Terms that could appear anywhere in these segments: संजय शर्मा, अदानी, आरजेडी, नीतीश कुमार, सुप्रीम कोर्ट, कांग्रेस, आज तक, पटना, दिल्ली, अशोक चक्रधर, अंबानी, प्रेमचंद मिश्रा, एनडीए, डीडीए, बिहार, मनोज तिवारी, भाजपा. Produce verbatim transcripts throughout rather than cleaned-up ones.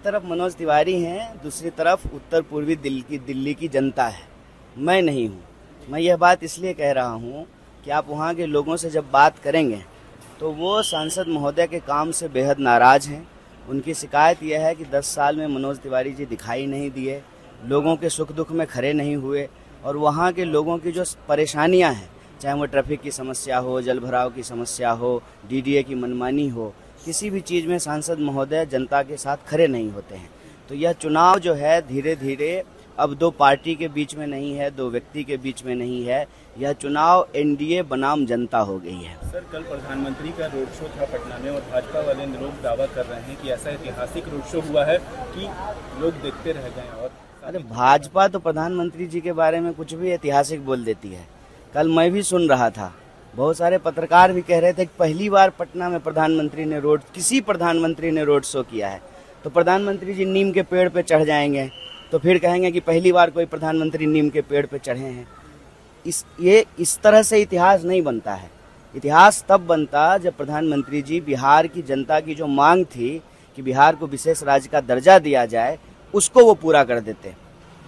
एक तरफ मनोज तिवारी हैं, दूसरी तरफ उत्तर पूर्वी दिल्ली की दिल्ली की जनता है। मैं नहीं हूँ। मैं यह बात इसलिए कह रहा हूँ कि आप वहाँ के लोगों से जब बात करेंगे तो वो सांसद महोदय के काम से बेहद नाराज हैं। उनकी शिकायत यह है कि दस साल में मनोज तिवारी जी दिखाई नहीं दिए, लोगों के सुख दुख में खड़े नहीं हुए और वहाँ के लोगों की जो परेशानियाँ हैं, चाहे वो ट्रैफिक की समस्या हो, जलभराव की समस्या हो, डीडीए की मनमानी हो, किसी भी चीज़ में सांसद महोदय जनता के साथ खड़े नहीं होते हैं। तो यह चुनाव जो है धीरे धीरे अब दो पार्टी के बीच में नहीं है, दो व्यक्ति के बीच में नहीं है, यह चुनाव एनडीए बनाम जनता हो गई है। सर, कल प्रधानमंत्री का रोड शो था पटना में और भाजपा वाले लोग दावा कर रहे हैं कि ऐसा ऐतिहासिक रोड शो हुआ है कि लोग देखते रह गए। और अरे भाजपा तो प्रधानमंत्री जी के बारे में कुछ भी ऐतिहासिक बोल देती है। कल मैं भी सुन रहा था, बहुत सारे पत्रकार भी कह रहे थे कि पहली बार पटना में प्रधानमंत्री ने रोड किसी प्रधानमंत्री ने रोड शो किया है। तो प्रधानमंत्री जी नीम के पेड़ पे चढ़ जाएंगे तो फिर कहेंगे कि पहली बार कोई प्रधानमंत्री नीम के पेड़ पे चढ़े हैं। इस ये इस तरह से इतिहास नहीं बनता है। इतिहास तब बनता जब प्रधानमंत्री जी बिहार की जनता की जो मांग थी कि बिहार को विशेष राज्य का दर्जा दिया जाए, उसको वो पूरा कर देते।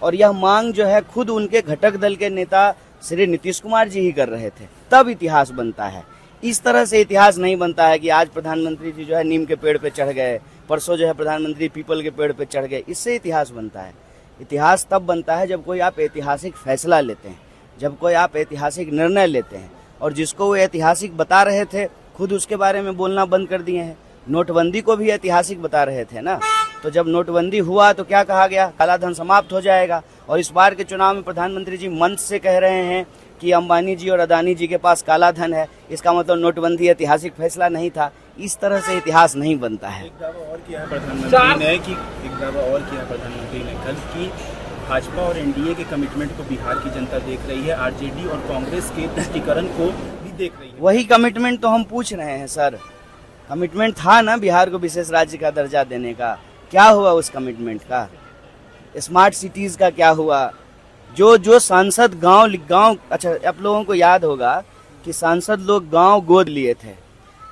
और यह मांग जो है खुद उनके घटक दल के नेता श्री नीतीश कुमार जी ही कर रहे थे, तब इतिहास बनता है। इस तरह से इतिहास नहीं बनता है कि आज प्रधानमंत्री जी जो है नीम के पेड़ पे चढ़ गए, परसों जो है प्रधानमंत्री पीपल के पेड़ पे चढ़ गए। इससे इतिहास बनता है। इतिहास तब बनता है जब कोई आप ऐतिहासिक फैसला लेते हैं, जब कोई आप ऐतिहासिक निर्णय लेते हैं। और जिसको वो ऐतिहासिक बता रहे थे खुद उसके बारे में बोलना बंद कर दिए हैं। नोटबंदी को भी ऐतिहासिक बता रहे थे ना, तो जब नोटबंदी हुआ तो क्या कहा गया, काला धन समाप्त हो जाएगा। और इस बार के चुनाव में प्रधानमंत्री जी मंच से कह रहे हैं कि अंबानी जी और अदानी जी के पास काला धन है, इसका मतलब नोटबंदी ऐतिहासिक फैसला नहीं था। इस तरह से इतिहास नहीं बनता है। एक दावा और किया है प्रधानमंत्री ने कि एक दावा और किया है प्रधानमंत्री ने कल कि भाजपा और एनडीए के कमिटमेंट को बिहार की जनता देख रही है, आरजेडी और कांग्रेस के तुष्टिकरण को भी देख रही है। वही कमिटमेंट तो हम पूछ रहे हैं सर। कमिटमेंट था ना बिहार को विशेष राज्य का दर्जा देने का, क्या हुआ उस कमिटमेंट का? स्मार्ट सिटीज़ का क्या हुआ? जो जो सांसद गांव गांव अच्छा, आप लोगों को याद होगा कि सांसद लोग गांव गोद लिए थे।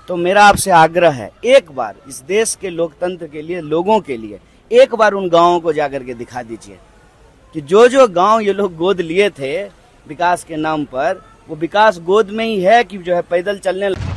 तो मेरा आपसे आग्रह है, एक बार इस देश के लोकतंत्र के लिए, लोगों के लिए, एक बार उन गांवों को जाकर के दिखा दीजिए कि जो जो गांव ये लोग गोद लिए थे विकास के नाम पर, वो विकास गोद में ही है कि जो है पैदल चलने